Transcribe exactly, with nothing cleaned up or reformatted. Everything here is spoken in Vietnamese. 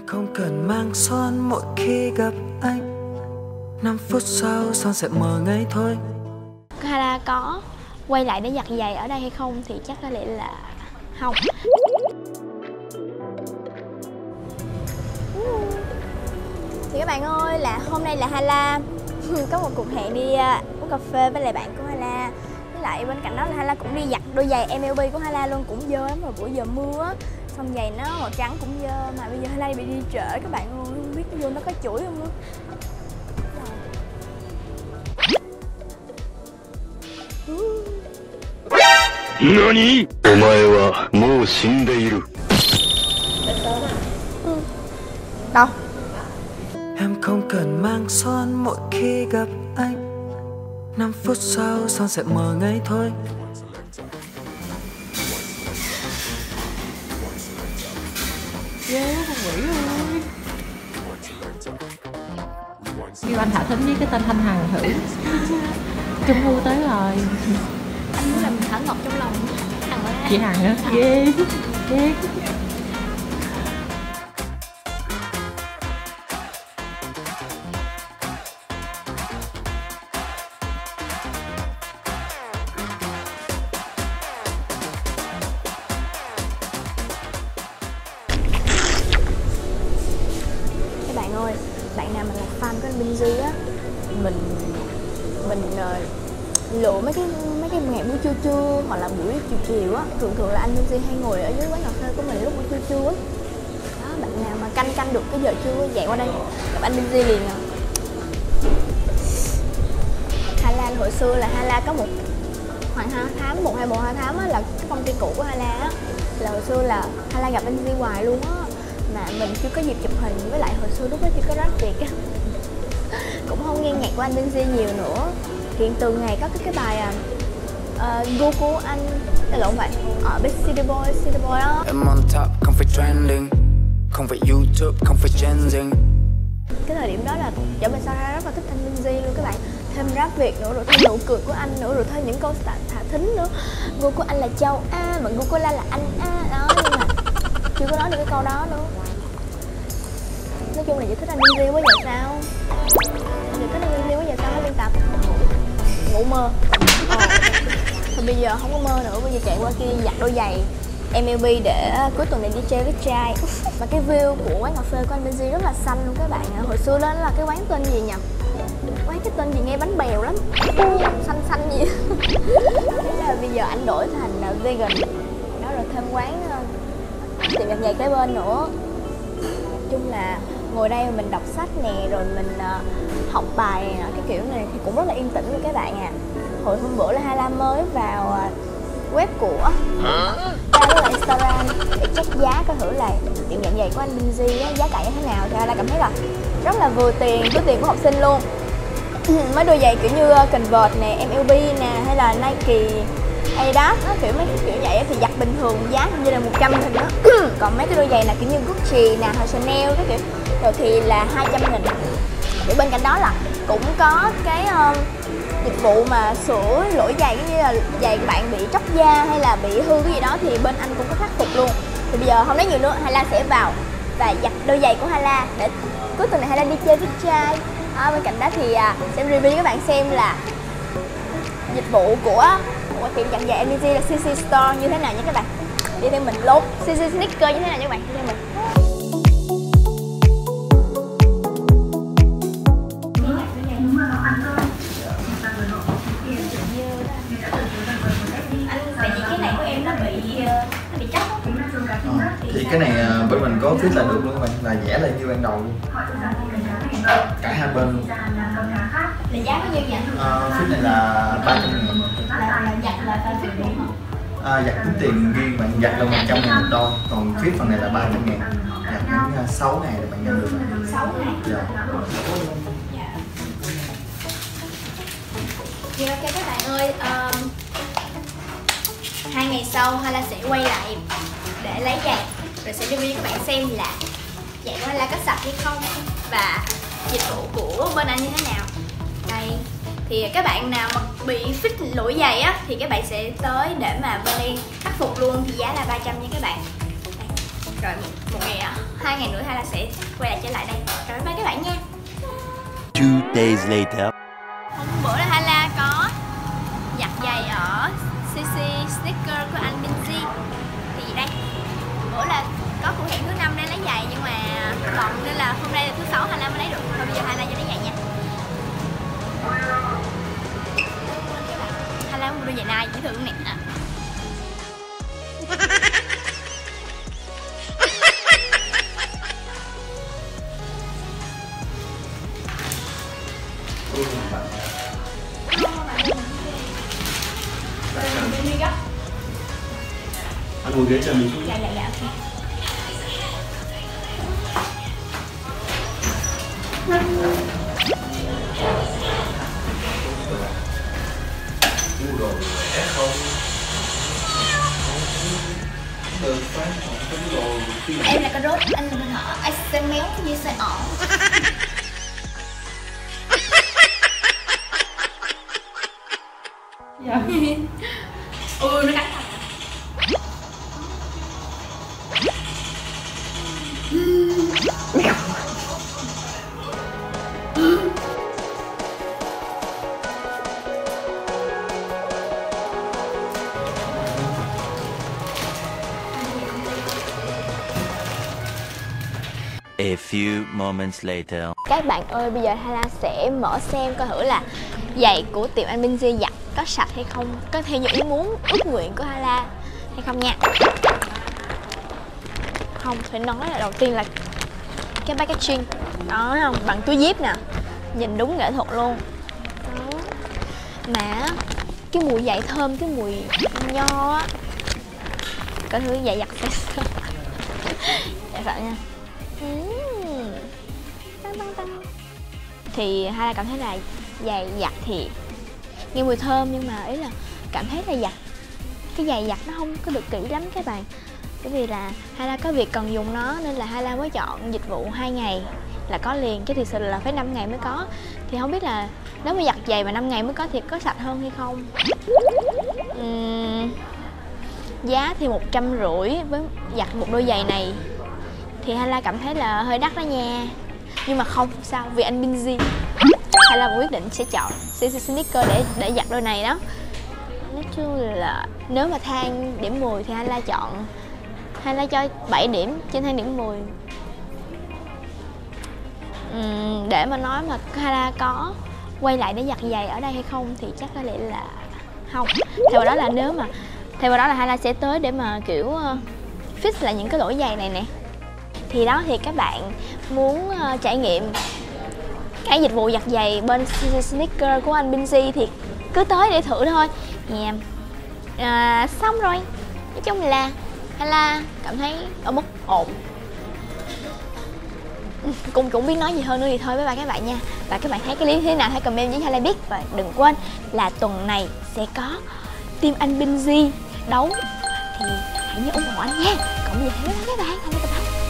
Em không cần mang son mỗi khi gặp anh. Năm phút sau son sẽ mờ ngay thôi. Hay là có quay lại để giặt giày ở đây hay không thì chắc có lẽ là không. Thì các bạn ơi, là hôm nay là Hala có một cuộc hẹn đi uống cà phê với lại bạn của Hala. Với lại bên cạnh đó là Hala cũng đi giặt đôi giày em lờ bê của Hala luôn, cũng dơ lắm rồi, buổi giờ mưa. Xong giày nó màu trắng cũng dơ, mà bây giờ Hala bị đi trễ các bạn ơi, không biết vô nó có chuỗi không luôn. Nani? Omae wa mou shindeiru. Đâu? Em không cần mang son mỗi khi gặp anh. Năm phút sau son sẽ mờ ngay thôi. Yeah, con quỷ ơi. Kêu anh thả thính với cái tên Thanh Hằng thử. Trung thu tới rồi. Anh muốn làm thả ngọt trong lòng Hằng ơi. Chị Hằng á. Yeah. Yeah. Các bạn ơi, bạn nào mà là fan của Benji á, mình mình lựa mấy cái mấy cái ngày buổi trưa trưa hoặc là buổi chiều chiều á, thường thường là anh Linh Di hay ngồi ở dưới quán cà phê của mình lúc buổi trưa trưa á. Đó, bạn nào mà canh canh được cái giờ trưa dậy qua đây gặp anh Linh Di liền à. Hala hồi xưa là Hala có một khoảng hai tháng, một hai một hai tháng á, là cái công ty cũ của Hala á, là hồi xưa là Hala gặp anh Linh Di hoài luôn á, mà mình chưa có dịp chụp hình, với lại hồi xưa lúc đó chưa có rách việc á, cũng không nghe nhạc của anh Linh Di nhiều nữa. Hiện từ ngày có cái, cái bài uh, Google anh là lộn vậy, ở Big City Boi, City Boi đó. I'm on top, không phải trending, không phải YouTube, không phải changing. Cái thời điểm đó là dạo mình sao ra rất là thích anh Linh Di luôn các bạn. Thêm rap Việt nữa, rồi thêm nụ cười của anh nữa, rồi thêm những câu thả, thả thính nữa. Google anh là Châu A, mà Google là, là anh A đó, nhưng mà chưa có nói được cái câu đó nữa. Nói chung là chỉ thích anh Linh Di quá giờ sao? Chỉ thích anh Linh Di quá giờ sao hả biên tập? Ngủ mơ. Ờ. Thì bây giờ không có mơ nữa, bây giờ chạy qua kia giặt đôi giày em lờ bê để cuối tuần này đi chơi với trai. Và cái view của quán cà phê của anh Benji rất là xanh luôn các bạn. Hồi xưa đó là cái quán tên gì nhỉ? Quán cái tên gì nghe bánh bèo lắm, xanh xanh gì. Thế là bây giờ anh đổi thành vegan. Đó, rồi thêm quán tiệm giặt giày kế bên nữa. Nói chung là ngồi đây mình đọc sách nè, rồi mình học bài này, cái kiểu này thì cũng rất là yên tĩnh luôn các bạn ạ. À. Hồi hôm bữa là Hala mới vào web của Hala là Instagram để check giá coi thử là tiệm giặt giày của anh Binz á, giá cả như thế nào, thì Hala cảm thấy là rất là vừa tiền, túi tiền của học sinh luôn. Mấy đôi giày kiểu như Converse nè, em lờ bê nè, hay là Nike, Adidas á, kiểu mấy cái kiểu vậy thì giặt bình thường giá như là một trăm nghìn đó. Còn mấy cái đôi giày là kiểu như Gucci nè, hay Chanel cái kiểu rồi thì là hai trăm nghìn. Để bên cạnh đó là cũng có cái uh, dịch vụ mà sửa lỗi giày, như là giày các bạn bị tróc da hay là bị hư cái gì đó thì bên anh cũng có khắc phục luôn. Thì bây giờ không nói nhiều nữa, Hala sẽ vào và giặt đôi giày của Hala để cuối tuần này Hala đi chơi với trai. À, bên cạnh đó thì uh, sẽ review các bạn xem là dịch vụ của, của tiệm giặt giày em đê tê là xê xê Store như thế nào nha các bạn. Đi theo mình lốt xê xê Sneaker như thế nào nha các bạn, đi theo mình. Thì cái này bên mình có fit là được luôn các bạn, là rẻ là như ban đầu luôn. Cả hai bên luôn. Là giá bao nhiêu vậy? Ờ, fit này là ba trăm nghìn. Là giặt là phải fit đúng không? À, giặt tính tiền riêng bạn, giặt là một trăm nghìn một đôi, còn fit phần này là ba trăm nghìn. Giặt đến sáu ngày là bạn nhận được. sáu ngày? Dạ. Dạ. Ok các bạn ơi, um, hai ngày sau Hala sẽ quay lại để lấy giày, rồi sẽ review các bạn xem là giày của Hala có sạch hay không và dịch vụ của bên anh như thế nào. Đây thì các bạn nào mà bị fix lỗi giày á thì các bạn sẽ tới để mà bên đây khắc phục luôn, thì giá là ba trăm nha các bạn. Đây. Rồi một ngày, hai ngày nữa hay là sẽ quay lại trở lại đây. Rồi bye bye các bạn nha. Two days later. Hôm bữa là Hala có giặt giày ở xê xê Sneaker của anh Benji. Thì đây, bữa là có cuộc hẹn thứ năm để lấy giày nhưng mà bận nên là hôm nay là thứ sáu Hala mới lấy được. Rồi bây giờ Hala cho lấy giày nha. Hala mua đôi giày này dễ thương nè. Anh ngồi ghế chờ mình. Dạ dạ dạ ok. Mua đồ rẻ không? Từ quán không có đồ. Em là cà rốt, anh là bình họ, anh sẽ méo như xe ổ. Dạ. Ừ nó cắn. A few moments later. Các bạn ơi, bây giờ Hala sẽ mở xem coi thử là giày của tiệm anh Binz giặt có sạch hay không, có theo như ý muốn ước nguyện của Hala hay không nha. Không phải nói là đầu tiên là cái packaging đó không, bằng túi zip nè, nhìn đúng nghệ thuật luôn đó. Mà cái mùi giày thơm, cái mùi nho á, có thứ giày giặt phải sợ. Dạ sợ nha. Mm. Tăng, tăng, tăng. Thì Hala cảm thấy là giày giặt thì nghe mùi thơm nhưng mà ý là cảm thấy là giặt, cái giày giặt nó không có được kỹ lắm các bạn. Bởi vì là Hala có việc cần dùng nó nên là Hala mới chọn dịch vụ hai ngày là có liền, chứ thực sự là phải năm ngày mới có. Thì không biết là nếu mà giặt giày mà năm ngày mới có thì có sạch hơn hay không. Uhm, giá thì một trăm rưỡi với giặt một đôi giày này thì Hala cảm thấy là hơi đắt đó nha. Nhưng mà không sao, vì anh Binz Hala quyết định sẽ chọn xê xê Sneaker để để giặt đôi này đó. Nói chung là nếu mà thang điểm mười thì Hala chọn, Hala cho bảy điểm trên thang điểm mười. Uhm, để mà nói mà Hala có quay lại để giặt giày ở đây hay không thì chắc có lẽ là không. Thay vào đó là nếu mà thay vào đó là Hala sẽ tới để mà kiểu uh, fix lại những cái lỗi giày này nè. Thì đó, thì các bạn muốn uh, trải nghiệm cái dịch vụ giặt giày bên xê xê Sneaker của anh Binz thì cứ tới để thử thôi nha. Yeah. Uh, xong rồi, nói chung là Hala cảm thấy ở mức ổn. Cũng cũng biết nói gì hơn nữa thì thôi, bye bye các bạn nha. Và các bạn thấy cái clip thế nào hãy comment với Hala biết. Và đừng quên là tuần này sẽ có team anh Binz đấu, thì hãy nhớ ủng hộ anh nha. Còn gì hãy các bạn, hẹn gặp lại.